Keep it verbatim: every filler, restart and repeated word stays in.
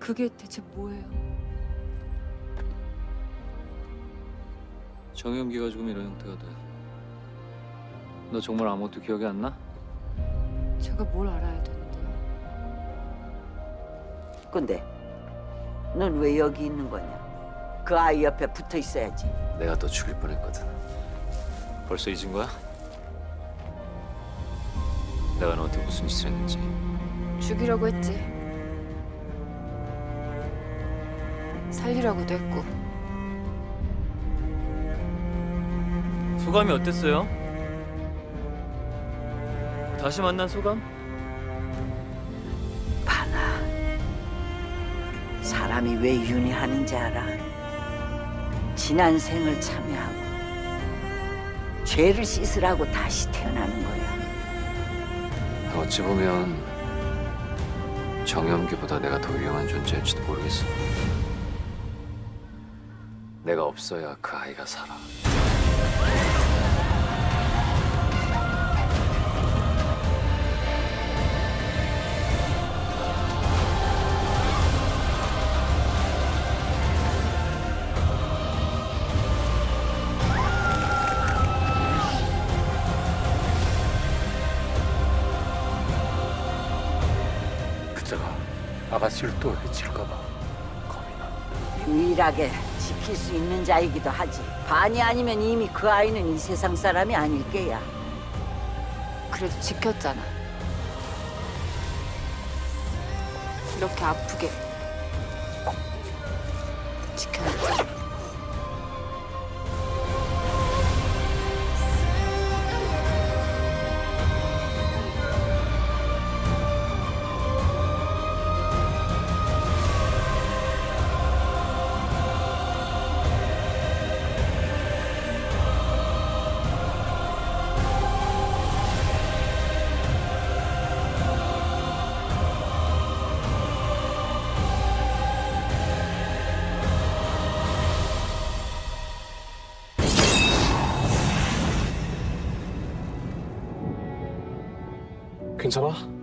그게 대체 뭐예요? 정염기가 죽으면 이런 형태가 돼. 너 정말 아무것도 기억이 안 나? 제가 뭘 알아야 되는데요? 근데 넌 왜 여기 있는 거냐? 그 아이 옆에 붙어 있어야지. 내가 너 죽일 뻔했거든. 벌써 잊은 거야? 내가 너한테 무슨 짓을 했는지. 죽이려고 했지. 살리려고도 했고. 소감이 어땠어요? 다시 만난 소감? 바나, 사람이 왜 윤회하는지 알아? 지난 생을 참회하고 죄를 씻으라고 다시 태어나는 거야. 어찌 보면 정염기보다 내가 더 위험한 존재일지도 모르겠어. 내가 없어야 그 아이가 살아. 그자가 아가씨를 또 해칠까봐 겁이 난다. 유일하게 지킬 수 있는 자이기도 하지. 반이 아니면 이미 그 아이는 이 세상 사람이 아닐 게야. 그래도 지켰잖아. 이렇게 아프게 지켰잖아. 괜찮아?